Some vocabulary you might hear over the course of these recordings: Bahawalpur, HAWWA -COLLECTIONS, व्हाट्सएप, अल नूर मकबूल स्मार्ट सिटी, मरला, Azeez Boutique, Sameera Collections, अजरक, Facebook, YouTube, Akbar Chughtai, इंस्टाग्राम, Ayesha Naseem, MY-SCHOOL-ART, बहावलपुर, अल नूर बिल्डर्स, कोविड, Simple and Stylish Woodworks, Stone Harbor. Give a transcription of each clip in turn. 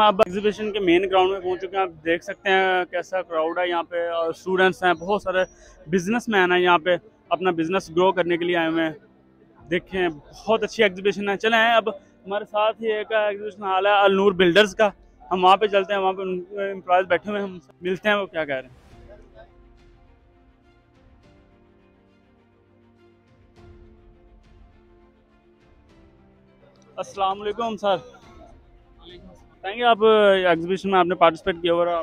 हम अब एग्जीबिशन के मेन ग्राउंड में पहुंच चुके हैं। आप देख सकते हैं कैसा क्राउड है यहाँ पे, और स्टूडेंट्स हैं, बहुत सारे बिजनेसमैन हैं यहाँ पे, अपना बिजनेस ग्रो करने के लिए आए हुए हैं। देखें बहुत अच्छी एग्जीबिशन है। चले हैं, अब हमारे साथ ही एक एग्जीबिशन हॉल है अल नूर बिल्डर्स का, हम वहाँ पे चलते हैं। वहाँ पे उनके एम्प्लॉयज बैठे हुए हैं, हम मिलते हैं वो क्या कह रहे हैं। अस्सलाम वालेकुम सर, बताएंगे आप एग्जीबिशन में आपने पार्टिसिपेट किया हुआ?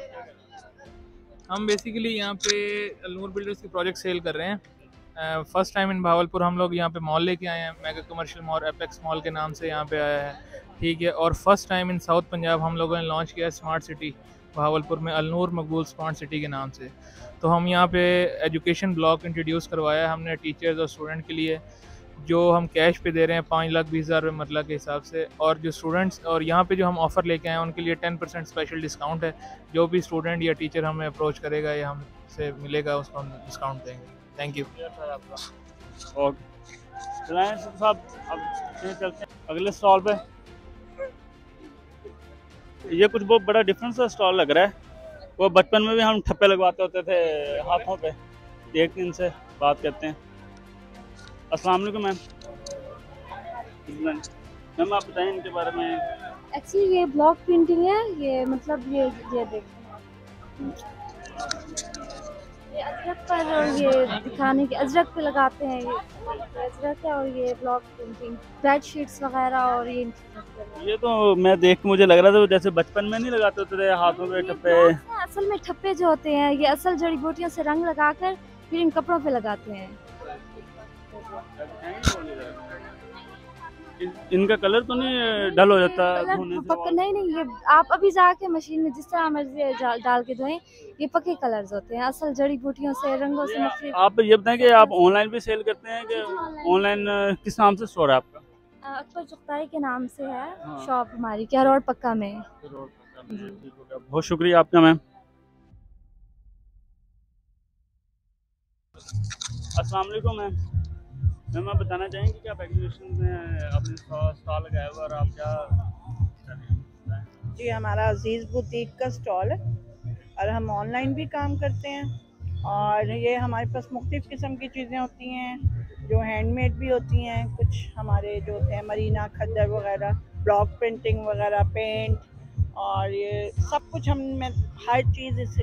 हम बेसिकली यहाँ पे अल नूर बिल्डर्स की प्रोजेक्ट सेल कर रहे हैं। फर्स्ट टाइम इन भावलपुर हम लोग यहाँ पे मॉल लेके आए हैं, mega commercial mall apex mall के नाम से यहाँ पे आया है, ठीक है। और first time in south Punjab हम लोगों ने लॉन्च किया है स्मार्ट सिटी भावलपुर में, अल नूर मकबूल स्मार्ट सिटी के नाम से। तो हम यहाँ पे एजुकेशन ब्लॉक इंट्रोड्यूस करवाया है हमने टीचर्स और स्टूडेंट के लिए, जो हम कैश पे दे रहे हैं 5,20,000 रुपये मरला के हिसाब से। और जो स्टूडेंट्स और यहाँ पे जो हम ऑफ़र लेके आए उनके लिए 10% स्पेशल डिस्काउंट है। जो भी स्टूडेंट या टीचर हमें अप्रोच करेगा या हमसे मिलेगा उसको हम डिस्काउंट देंगे। Thank you. ओके, अगले स्टॉल पे। ये कुछ बहुत बड़ा डिफरेंस स्टॉल लग रहा है। वो बचपन में भी हम ठप्पे लगवाते होते थे हाथों पे। देखते इनसे, बात करते हैं। अस्सलाम वालेकुम मैम। मैम आप बताएं इनके बारे में। एक्चुअली ये ब्लॉक प्रिंटिंग है, ये मतलब ये देखिए, ये अजरक पर, और ये दिखाने के अजरक पे लगाते हैं, ये अजरक है। और ये ब्लॉक प्रिंटिंग बेड शीट्स वगैरह, और ये तो मैं देख के मुझे लग रहा था जैसे बचपन में नहीं लगाते होते हाथों पे ठप्पे। असल में ठप्पे जो होते हैं ये असल जड़ी बूटियों से रंग लगा कर फिर इन कपड़ों पे लगाते हैं। इनका कलर तो नहीं डल हो जाता धोने से? नहीं, ये आप अभी जाके मशीन में जिस तरह मर्जी डाल के धोएं, ये पके कलर्स होते हैं, असल जड़ी बूटियों से रंगों से। आप ये बताएं कि आप ऑनलाइन भी सेल करते हैं कि ऑनलाइन किस नाम से स्टोर है आपका? अकबर चुगताई के नाम से है शॉप हमारी, क्या रोड पक्का में। बहुत शुक्रिया आपका मैम। अस्सलाम वालेकुम मैम। मैम आप बताना चाहेंगे कि आप एग्जीबिशन में अपने स्टॉल लगाया हुआ और आप क्या? जी, हमारा अजीज़ बुटीक का स्टॉल है और हम ऑनलाइन भी काम करते हैं। और ये हमारे पास मुख्तलिफ़ किस्म की चीज़ें होती हैं जो हैंडमेड भी होती हैं, कुछ हमारे जो होते हैं मरीना खद्दर वगैरह, ब्लॉक प्रिंटिंग वगैरह, पेंट, और ये सब कुछ हमें हर चीज़ इस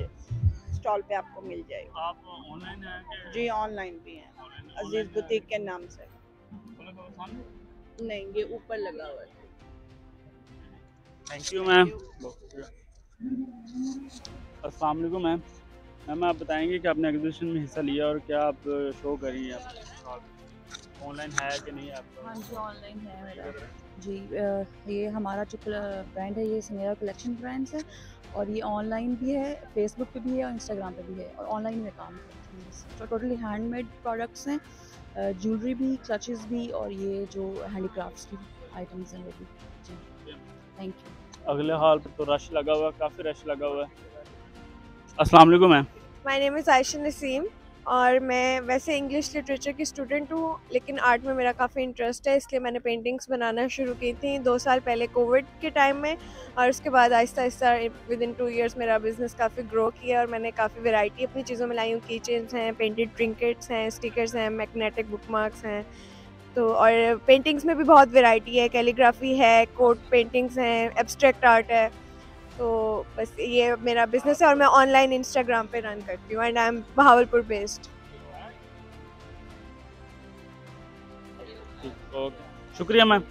स्टॉल पे आपको मिल जाएगी। आप ऑनलाइन हैं? जी, ऑनलाइन भी हैं, अजीज़ बुटीक के नाम से। नहीं, ये ऊपर लगा हुआ है। Thank you ma'am. अस्सलाम वालेकुम मैम। मैम आप बताएंगे कि आपने एग्जीबिशन में हिस्सा लिया और क्या आप शो करी है? ऑनलाइन है कि नहीं आपका? हाँ जी, ऑनलाइन है मेरा जी। ये हमारा जो ब्रांड है ये समीरा कलेक्शन ब्रांड्स है, और ये ऑनलाइन भी है, फेसबुक पे भी है और इंस्टाग्राम पे भी है। और ऑनलाइन में काम करती हूँ। तो टोटली हैंडमेड प्रोडक्ट्स हैं, ज्वेलरी भी, क्लचेस भी, और ये जो हैंडीक्राफ्ट्स की आइटम्स हैं वो भी। जी, थैंक यू। अगले हाल पर तो रश लगा हुआ है, काफ़ी रश लगा हुआ है। अस्सलाम वालेकुम ma'am. My name is Ayesha Naseem, और मैं वैसे इंग्लिश लिटरेचर की स्टूडेंट हूँ, लेकिन आर्ट में मेरा काफ़ी इंटरेस्ट है, इसलिए मैंने पेंटिंग्स बनाना शुरू की थी 2 साल पहले कोविड के टाइम में। और उसके बाद आहिस्ता आहिस्ता विदिन 2 ईयर्स मेरा बिज़नेस काफ़ी ग्रो किया और मैंने काफ़ी वैरायटी अपनी चीज़ों में लाई हूँ। की चेन्स हैं, पेंटेड ट्रिंकेट्स हैं, स्टिकर्स हैं, मैग्नेटिक बुक मार्क्स हैं। तो और पेंटिंग्स में भी बहुत वैरायटी है, कैलीग्राफी है, कोट पेंटिंग्स हैं, एब्स्ट्रैक्ट आर्ट है। तो बस ये मेरा बिजनेस है और मैं ऑनलाइन इंस्टाग्राम पे रन करती हूँ, and I am बहावलपुर based. शुक्रिया मैम।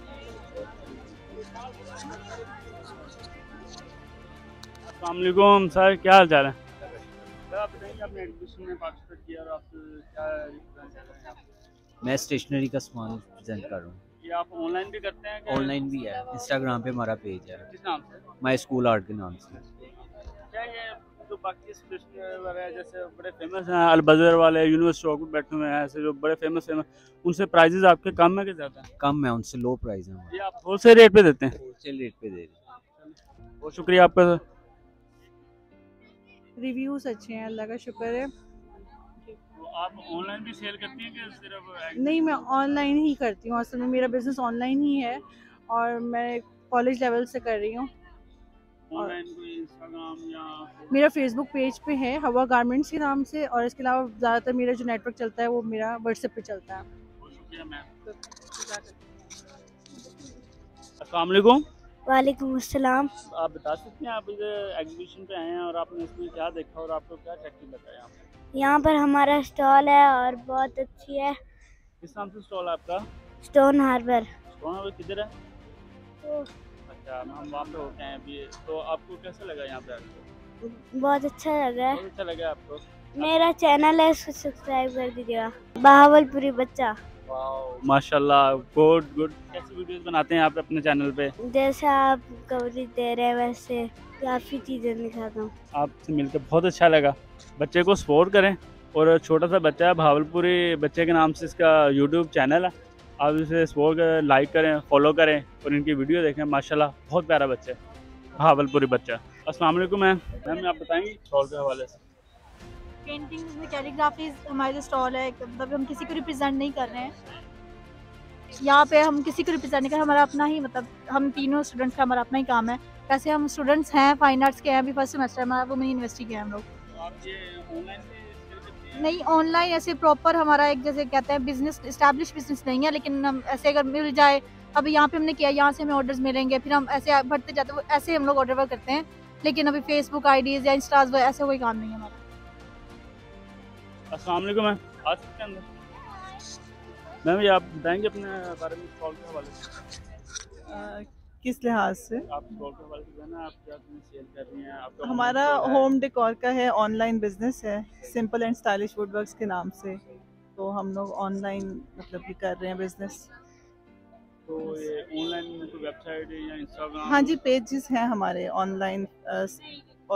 अस्सलाम वालेकुम सर, क्या हाल चाल है? आप बताइए आपने एग्जीबिशन में पार्टिसिपेट किया और आप क्या? मैं स्टेशनरी का सामान डिजाइन कर रहा हूँ। ये आप ऑनलाइन भी करते हैं? ऑनलाइन भी है, इंस्टाग्राम पे हमारा पेज है। किस नाम से? माय स्कूल आर्ट के नाम से। क्या ये जो बाकी वगैरह जैसे बड़े फेमस हैं अलबजर वाले, यूनिवर्स चौक में बैठे हुए हैं, ऐसे जो बड़े फेमस, उनसे प्राइजेस आपके कम है कि ज़्यादा? कम है, उनसे लो प्राइस है। ये आप होलसेल रेट पे देते हैं? होलसेल रेट पे दे रहे हैं। बहुत शुक्रिया आपका सर। रिव्यूज़ अच्छे हैं, अल्लाह का शुक्र है। आप ऑनलाइन भी सेल करती हैं कि सिर्फ? नहीं, मैं ऑनलाइन ही करती हूँ, असल में मेरा बिजनेस ऑनलाइन ही है और मैं कॉलेज लेवल से कर रही हूँ। इंस्टाग्राम या मेरा फेसबुक पेज पे है हवा गारमेंट्स के नाम से, और इसके अलावा ज़्यादातर मेरा जो नेटवर्क चलता है वो मेरा व्हाट्सएप पे चलता है। अस्सलाम वालेकुम। वालेकुम अस्सलाम। आप बता सकते हैं आप इधर एग्जीबिशन पे आए हैं और आपने इसमें क्या देखा और आपको क्या अट्रैक्टिव लगा यहाँ पे? यहाँ पर हमारा स्टॉल है और बहुत अच्छी है। किस नाम से स्टॉल है आपका? Stone harbour. स्टोन हार्बर किधर है? अच्छा, हम वहाँ पे होते हैं अभी। तो आपको कैसा लगा यहाँ पे आपको? बहुत अच्छा लगा। बहुत अच्छा लगा आपको? मेरा चैनल है, इसको सब्सक्राइब कर दीजिएगा। बहावलपुरी बच्चा। वाह माशाल्लाह, गुड गुड। कैसी वीडियोस बनाते हैं आप अपने चैनल पे? जैसा आप कवरेज दे रहे हैं वैसे काफ़ी चीज़ें दिखाता हूँ। आपसे मिलकर बहुत अच्छा लगा। बच्चे को सपोर्ट करें, और छोटा सा बच्चा है, बहावलपुरी बच्चे के नाम से इसका यूट्यूब चैनल है। आप इसे सपोर्ट करें, लाइक करें, फॉलो करें और इनकी वीडियो देखें। माशाल्लाह बहुत प्यारा बच्चा है, बहावलपुरी बच्चा। अस्सलाम वालेकुम मैम। मैम आप बताएंगी स्टॉल के हवाले से? पेंटिंग्स में कैलीग्राफी हमारे स्टॉल है, मतलब हम किसी को रिप्रेजेंट नहीं कर रहे हैं यहाँ पे। हम किसी को रिप्रेजेंट नहीं कर, हमारा अपना ही, मतलब हम तीनों स्टूडेंट्स का हमारा अपना ही काम है। वैसे हम स्टूडेंट्स हैं, फाइन आर्ट्स के हैं, अभी फर्स्ट सेमेस्टर हमारा वुमेन यूनिवर्सिटी के हैं हम लोग। नहीं ऑनलाइन ऐसे प्रॉपर हमारा एक जैसे कहते हैं बिजनेस, इस्टेब्लिश बिजनेस नहीं है, लेकिन हम ऐसे अगर मिल जाए, अब यहाँ पे हमने किया, यहाँ से हमें ऑर्डर्स मिलेंगे, फिर हम ऐसे बढ़ते जाते हैं, ऐसे हम लोग ऑर्डर वर्क करते हैं। लेकिन अभी फेसबुक आईडीज या इंस्टाज वगैरह ऐसे कोई काम नहीं है हमारा। अस्सलाम वालेकुम मैम। आज के अंदर मैम ये आप बताएंगे अपने बारे में स्टॉल के हवाले से? किस लिहाज से आप सेल कर रही हैं? हमारा होम डेकोर का है, ऑनलाइन बिजनेस है, सिंपल एंड स्टाइलिश वुडवर्क्स के नाम से। तो हम लोग ऑनलाइन मतलब भी कर रहे हैं बिजनेस। तो ये ऑनलाइन तो वेबसाइट या इंस्टाग्राम? हाँ जी, पेजेस हैं हमारे ऑनलाइन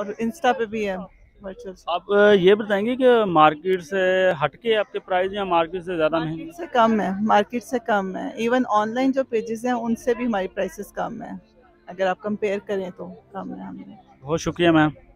और इंस्टा पे भी है वर्चुअल। आप ये बताएंगे कि मार्केट से हटके आपके प्राइस या मार्केट से ज़्यादा महंगे? से कम है, मार्केट से कम है। इवन ऑनलाइन जो पेजेस हैं उनसे भी हमारी प्राइसेस कम है, अगर आप कंपेयर करें तो कम है। हमने बहुत शुक्रिया मैम।